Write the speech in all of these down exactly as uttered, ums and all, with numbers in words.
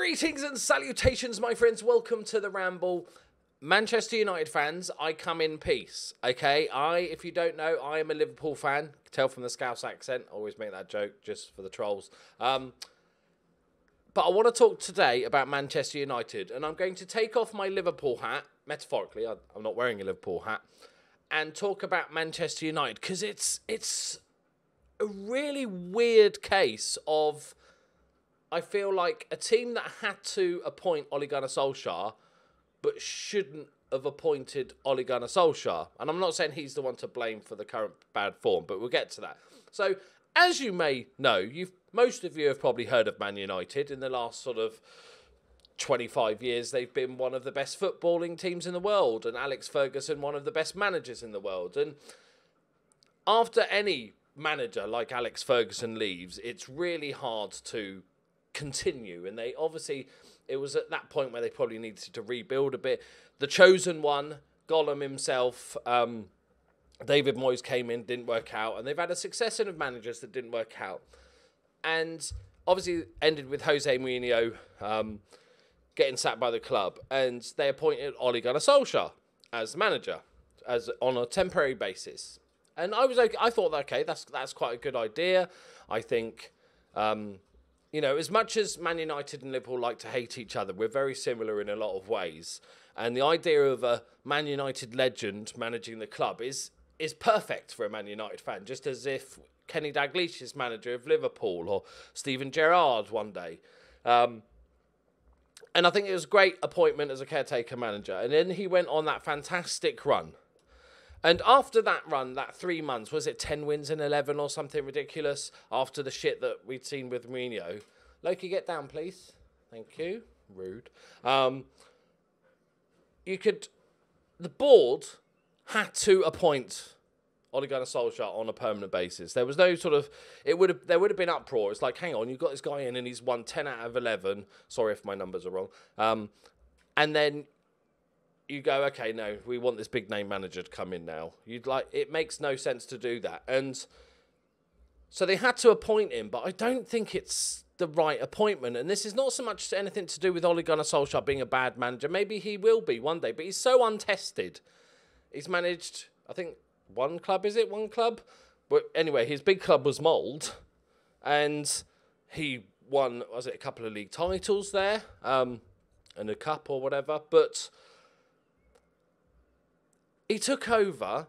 Greetings and salutations, my friends. Welcome to the Ramble. Manchester United fans, I come in peace, okay? I, if you don't know, I am a Liverpool fan. You can tell from the Scouse accent. I always make that joke just for the trolls. Um, but I want to talk today about Manchester United, and I'm going to take off my Liverpool hat, metaphorically, I, I'm not wearing a Liverpool hat, and talk about Manchester United, because it's, it's a really weird case of... I feel like a team that had to appoint Ole Gunnar Solskjaer, but shouldn't have appointed Ole Gunnar Solskjaer. And I'm not saying he's the one to blame for the current bad form, but we'll get to that. So, as you may know, you've most of you have probably heard of Man United. In the last sort of twenty-five years, they've been one of the best footballing teams in the world, and Alex Ferguson, one of the best managers in the world. And after any manager like Alex Ferguson leaves, it's really hard to... continue, and they obviously it was at that point where they probably needed to rebuild a bit. The chosen one, Gollum himself, um, David Moyes came in, didn't work out, and they've had a succession of managers that didn't work out, and obviously ended with Jose Mourinho um, getting sacked by the club, and they appointed Ole Gunnar Solskjaer as manager, as on a temporary basis. And I was okay. I thought okay, that's that's quite a good idea. I think. Um, You know, as much as Man United and Liverpool like to hate each other, we're very similar in a lot of ways. And the idea of a Man United legend managing the club is is perfect for a Man United fan, just as if Kenny Dalglish is manager of Liverpool or Steven Gerrard one day. Um, and I think it was a great appointment as a caretaker manager. And then he went on that fantastic run. And after that run, that three months, was it ten wins in eleven or something ridiculous? After the shit that we'd seen with Mourinho. Loki, get down, please. Thank you. Rude. Um, you could... The board had to appoint Ole Gunnar Solskjaer on a permanent basis. There was no sort of... It would have, there would have been uproar. It's like, hang on, you've got this guy in and he's won ten out of eleven. Sorry if my numbers are wrong. Um, and then... You go, okay, no, we want this big name manager to come in now. You'd like it makes no sense to do that, and so they had to appoint him. But I don't think it's the right appointment, and this is not so much anything to do with Ole Gunnar Solskjaer being a bad manager. Maybe he will be one day, but he's so untested. He's managed, I think, one club. Is it one club? But anyway, his big club was Mold, and he won. Was it a couple of league titles there, um, and a cup or whatever? But he took over,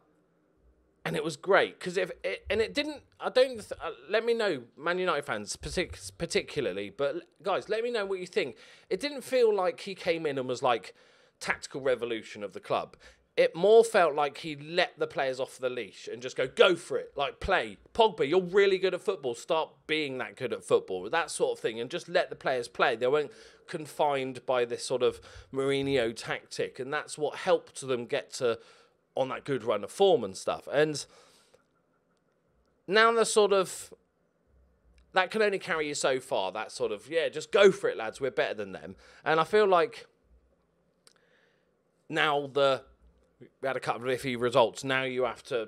and it was great because if it, and it didn't. I don't. Uh, let me know, Man United fans, partic particularly. But guys, let me know what you think. It didn't feel like he came in and was like tactical revolution of the club. It more felt like he let the players off the leash and just go go for it. Like play Pogba, you're really good at football. Start being that good at football, that sort of thing, and just let the players play. They weren't confined by this sort of Mourinho tactic, and that's what helped them get to. On that good run of form and stuff. And now the sort of... That can only carry you so far. That sort of, yeah, just go for it, lads. We're better than them. And I feel like... Now the... We had a couple of iffy results. Now you have to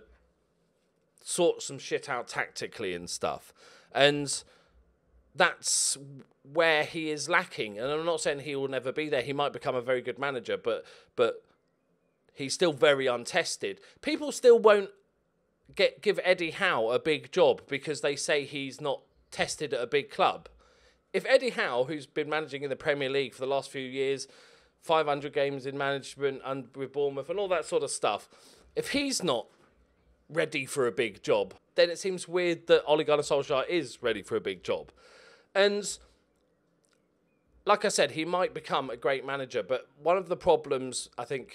sort some shit out tactically and stuff. And that's where he is lacking. And I'm not saying he will never be there. He might become a very good manager, but... but he's still very untested. People still won't get give Eddie Howe a big job because they say he's not tested at a big club. If Eddie Howe, who's been managing in the Premier League for the last few years, five hundred games in management and with Bournemouth and all that sort of stuff, if he's not ready for a big job, then it seems weird that Ole Gunnar Solskjaer is ready for a big job. And... Like I said, he might become a great manager, but one of the problems, I think...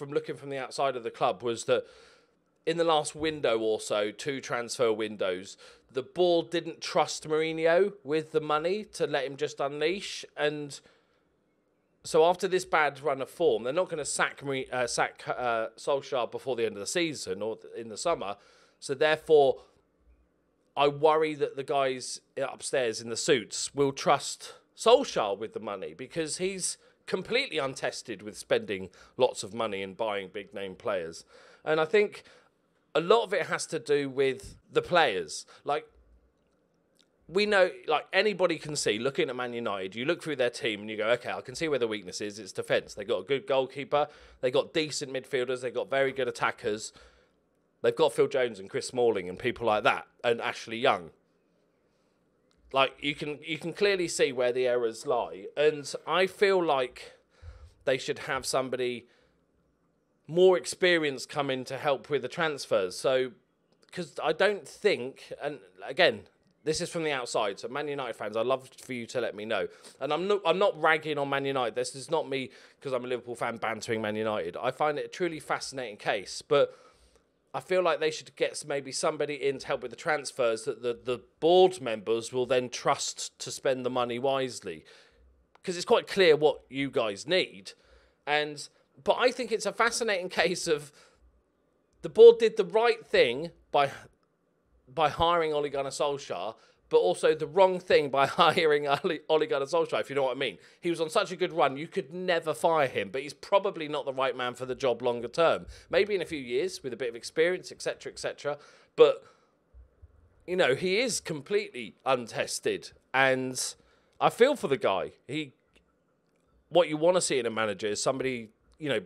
from looking from the outside of the club was that in the last window or so, two transfer windows, the board didn't trust Mourinho with the money to let him just unleash. And so after this bad run of form, they're not going to sack uh, sack uh, Solskjaer before the end of the season or in the summer. So therefore, I worry that the guys upstairs in the suits will trust Solskjaer with the money because he's... completely untested with spending lots of money and buying big name players. And I think a lot of it has to do with the players. Like we know, like, anybody can see, looking at Man United, you look through their team and you go, okay, I can see where the weakness is. It's defence. They've got a good goalkeeper. They've got decent midfielders. They've got very good attackers. They've got Phil Jones and Chris Smalling and people like that, and Ashley Young. Like, you can, you can clearly see where the errors lie. And I feel like they should have somebody more experienced come in to help with the transfers. So, because I don't think, and again, this is from the outside, so Man United fans, I'd love for you to let me know. And I'm not, I'm not ragging on Man United. This is not me, because I'm a Liverpool fan, bantering Man United. I find it a truly fascinating case, but I feel like they should get maybe somebody in to help with the transfers that the, the board members will then trust to spend the money wisely. Because it's quite clear what you guys need. And but I think it's a fascinating case of the board did the right thing by by hiring Ole Gunnar Solskjaer, but also the wrong thing by hiring Ole Gunnar Solskjaer, if you know what I mean. He was on such a good run, you could never fire him, but he's probably not the right man for the job longer term. Maybe in a few years, with a bit of experience, et cetera, et cetera. But, you know, he is completely untested, and I feel for the guy. He, what you want to see in a manager is somebody, you know,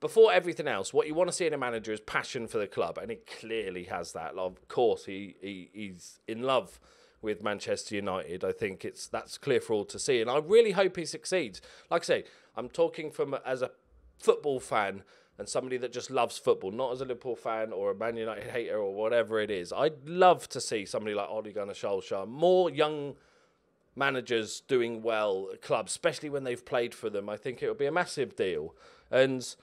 before everything else, what you want to see in a manager is passion for the club, and he clearly has that. Of course, he, he he's in love with Manchester United. I think it's that's clear for all to see, and I really hope he succeeds. Like I say, I'm talking from as a football fan and somebody that just loves football, not as a Liverpool fan or a Man United hater or whatever it is. I'd love to see somebody like Ole Gunnar Solskjaer, more young managers doing well at clubs, especially when they've played for them. I think it would be a massive deal, and.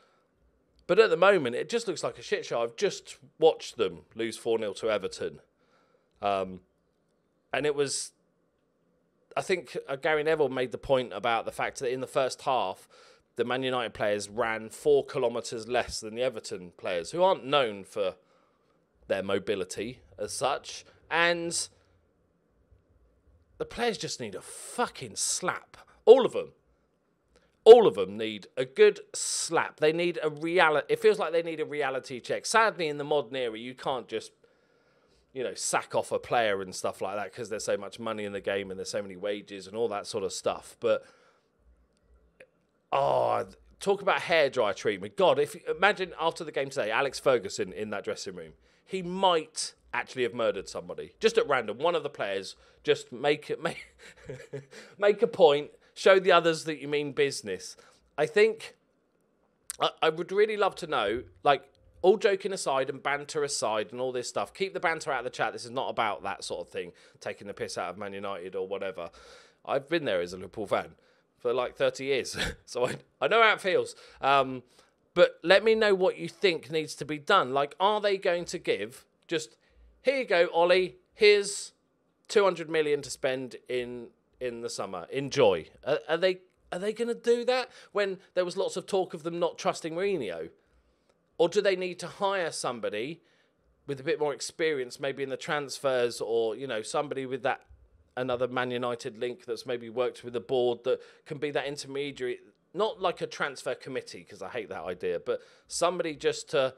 But at the moment, it just looks like a shit show. I've just watched them lose four nil to Everton. Um, and it was... I think uh, Gary Neville made the point about the fact that in the first half, the Man United players ran four kilometres less than the Everton players, who aren't known for their mobility as such. And the players just need a fucking slap. All of them. All of them need a good slap. They need a reality... It feels like they need a reality check. Sadly, in the modern era, you can't just, you know, sack off a player and stuff like that because there's so much money in the game and there's so many wages and all that sort of stuff. But, oh, talk about hairdryer treatment. God, if imagine after the game today, Alex Ferguson in that dressing room. He might actually have murdered somebody. Just at random, one of the players just make it, make, make a point... Show the others that you mean business. I think I, I would really love to know, like, all joking aside and banter aside and all this stuff, keep the banter out of the chat. This is not about that sort of thing, taking the piss out of Man United or whatever. I've been there as a Liverpool fan for, like, thirty years, so I, I know how it feels. Um, but let me know what you think needs to be done. Like, are they going to give just, here you go, Ollie, here's two hundred million to spend in... in the summer, enjoy. Are, are they are they going to do that when there was lots of talk of them not trusting Mourinho? Or do they need to hire somebody with a bit more experience, maybe in the transfers, or, you know, somebody with that another Man United link that's maybe worked with the board that can be that intermediary, not like a transfer committee, because I hate that idea, but somebody just to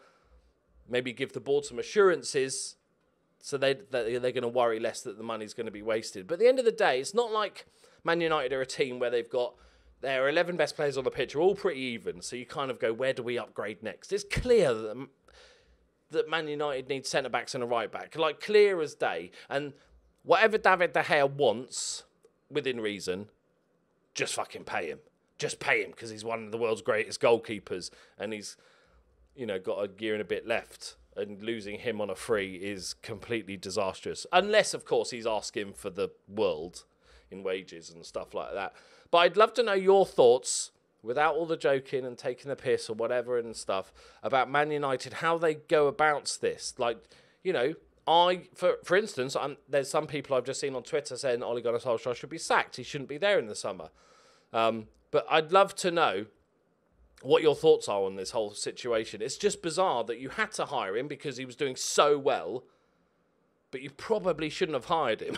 maybe give the board some assurances. So they, they're going to worry less that the money's going to be wasted. But at the end of the day, it's not like Man United are a team where they've got their eleven best players on the pitch are all pretty even. So you kind of go, where do we upgrade next? It's clear that, that Man United needs centre-backs and a right-back. Like, clear as day. And whatever David De Gea wants, within reason, just fucking pay him. Just pay him, because he's one of the world's greatest goalkeepers. And he's, you know, got a year and a bit left. And losing him on a free is completely disastrous. Unless, of course, he's asking for the world in wages and stuff like that. But I'd love to know your thoughts, without all the joking and taking the piss or whatever and stuff, about Man United, how they go about this. Like, you know, I, for for instance, I'm, there's some people I've just seen on Twitter saying Ole Gunnar Solskjaer should be sacked. He shouldn't be there in the summer. Um, but I'd love to know what your thoughts are on this whole situation. It's just bizarre that you had to hire him because he was doing so well, but you probably shouldn't have hired him.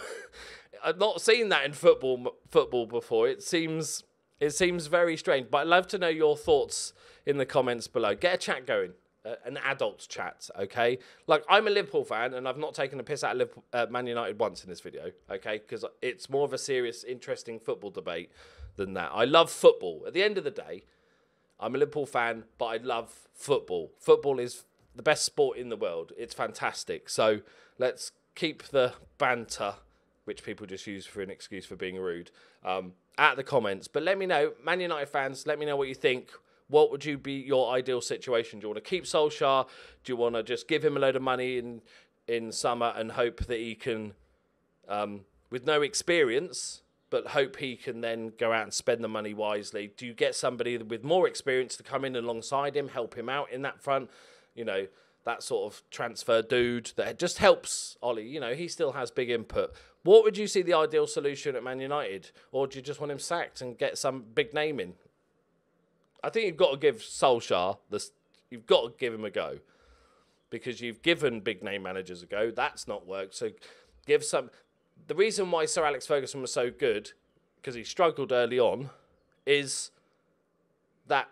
I've not seen that in football football before. It seems it seems very strange, but I'd love to know your thoughts in the comments below. Get a chat going. uh, an adult's chat, okay? Like, I'm a Liverpool fan, and I've not taken a piss out of Liverpool, uh, Man United once in this video, okay? Because it's more of a serious, interesting football debate than that. I love football. At the end of the day, I'm a Liverpool fan, but I love football. Football is the best sport in the world. It's fantastic. So let's keep the banter, which people just use for an excuse for being rude, um, at the comments. But let me know, Man United fans, let me know what you think. What would you be your ideal situation? Do you want to keep Solskjaer? Do you want to just give him a load of money in, in summer and hope that he can, um, with no experience, but hope he can then go out and spend the money wisely? Do you get somebody with more experience to come in alongside him, help him out in that front? You know, that sort of transfer dude that just helps Ollie. You know, he still has big input. What would you see the ideal solution at Man United? Or do you just want him sacked and get some big name in? I think you've got to give Solskjaer, this, you've got to give him a go. Because you've given big name managers a go. That's not worked. So give some... The reason why Sir Alex Ferguson was so good, because he struggled early on, is that...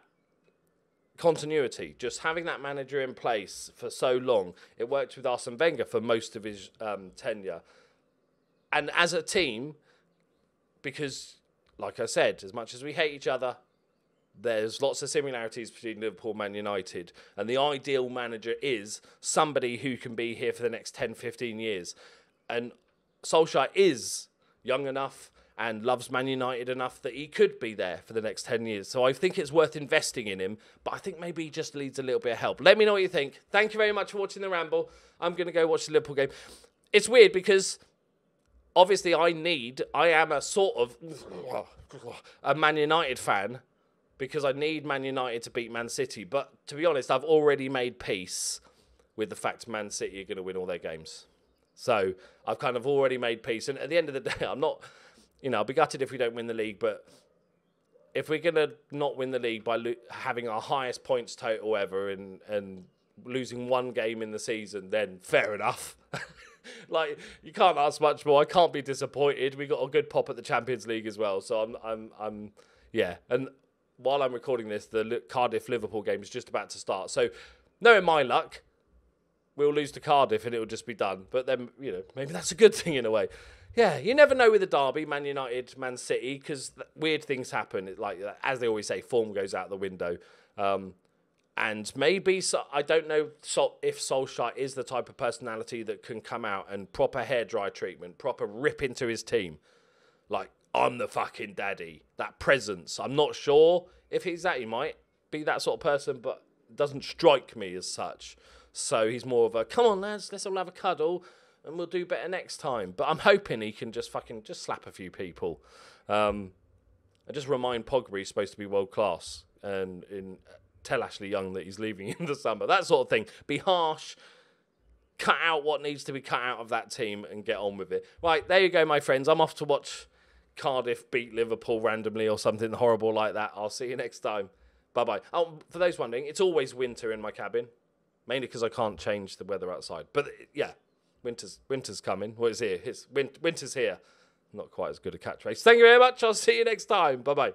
continuity, just having that manager in place for so long. It worked with Arsene Wenger for most of his um, tenure. And as a team, because, like I said, as much as we hate each other, there's lots of similarities between Liverpool and Man United. And the ideal manager is somebody who can be here for the next ten, fifteen years. And Solskjaer is young enough and loves Man United enough that he could be there for the next ten years. So I think it's worth investing in him, but I think maybe he just needs a little bit of help. Let me know what you think. Thank you very much for watching The Ramble. I'm going to go watch the Liverpool game. It's weird because obviously I need, I am a sort of a Man United fan because I need Man United to beat Man City. But to be honest, I've already made peace with the fact Man City are going to win all their games. So I've kind of already made peace. And at the end of the day, I'm not... You know, I'll be gutted if we don't win the league, but if we're going to not win the league by lo having our highest points total ever and, and losing one game in the season, then fair enough. Like, you can't ask much more. I can't be disappointed. We got a good pop at the Champions League as well. So I'm, I'm, I'm yeah. And while I'm recording this, the Cardiff-Liverpool game is just about to start. So knowing my luck, we'll lose to Cardiff and it'll just be done. But then, you know, maybe that's a good thing in a way. Yeah, you never know with a derby, Man United, Man City, because weird things happen. It, like, as they always say, form goes out the window. Um, and maybe, so, I don't know so, if Solskjaer is the type of personality that can come out and proper hairdryer treatment, proper rip into his team. Like, I'm the fucking daddy. That presence. I'm not sure if he's that. He might be that sort of person, but doesn't strike me as such. So he's more of a, come on, lads, let's all have a cuddle. And we'll do better next time. But I'm hoping he can just fucking just slap a few people. Um, and just remind Pogba he's supposed to be world class. And in, uh, tell Ashley Young that he's leaving in the summer. That sort of thing. Be harsh. Cut out what needs to be cut out of that team and get on with it. Right, there you go, my friends. I'm off to watch Cardiff beat Liverpool randomly or something horrible like that. I'll see you next time. Bye-bye. Oh, for those wondering, it's always winter in my cabin. Mainly because I can't change the weather outside. But, yeah. Winter's, winter's coming. Well, it's here. It's, winter's here. Not quite as good a catchphrase. Thank you very much. I'll see you next time. Bye-bye.